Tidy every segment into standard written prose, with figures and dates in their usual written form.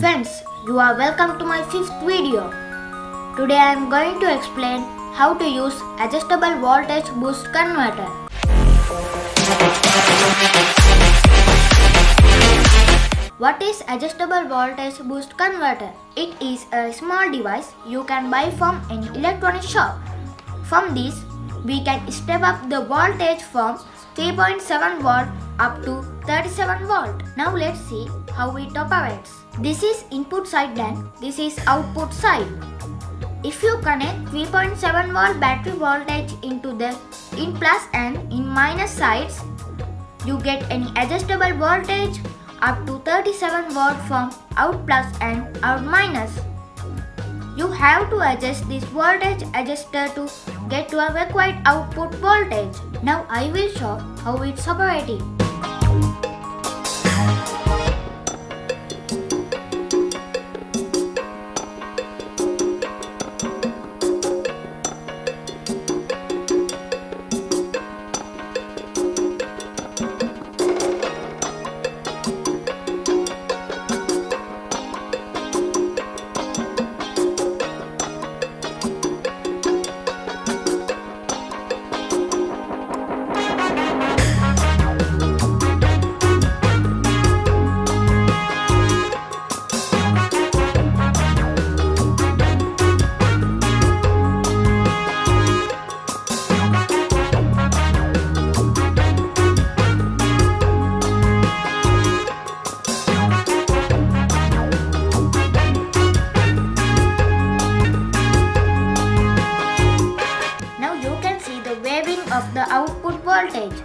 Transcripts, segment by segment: Friends, you are welcome to my 5th video. Today I am going to explain how to use adjustable voltage boost converter. What is adjustable voltage boost converter? It is a small device you can buy from any electronic shop. From this, we can step up the voltage from 3.7 volt up to 37 volt. Now let's see how it operates. This is input side and this is output side. If you connect 3.7 volt battery voltage into the in plus and in minus sides, you get any adjustable voltage up to 37 volt from out plus and out minus. You have to adjust this voltage adjuster to get to a required output voltage. Now I will show how it's operating. Of the output voltage.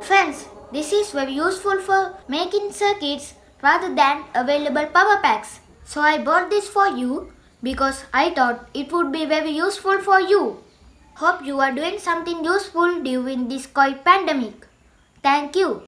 Friends, this is very useful for making circuits rather than available power packs. So I bought this for you because I thought it would be very useful for you. Hope you are doing something useful during this COVID pandemic. Thank you.